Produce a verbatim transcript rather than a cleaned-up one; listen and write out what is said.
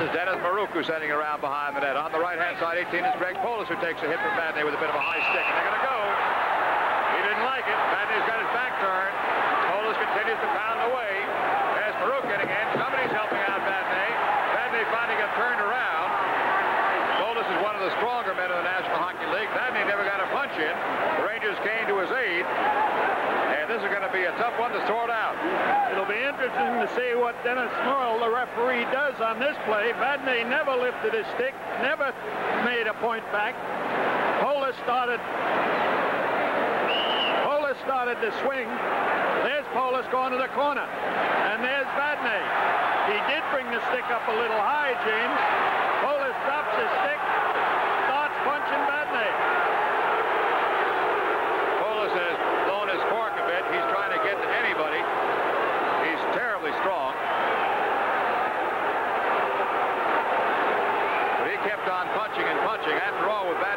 This is Dennis Maruk who's sending around behind the net. On the right-hand side, eighteen is Greg Polis, who takes a hit from Vadnais with a bit of a high stick. And they're going to go. He didn't like it. Vadnais got his back turned. Polis continues to pound away. There's Maruk getting in. Somebody's helping out Vadnais. Vadnais finally got turned around. Polis is one of the stronger men of the National Hockey League. Vadnais never got a punch in. The Rangers came to his aid. And this is going to be a tough one to sort out. It'll be interesting to see what Dennis Morrill, the referee, does on this play. Vadnais never lifted his stick, never made a point back. Polis started. Polis started to swing. There's Polis going to the corner, and there's Vadnais. He did bring the stick up a little high, James. Polis drops his stick, starts punching Vadnais. Polis has blown his fork a bit. He's trying to get to anybody. Terribly strong, but he kept on punching and punching. After all, with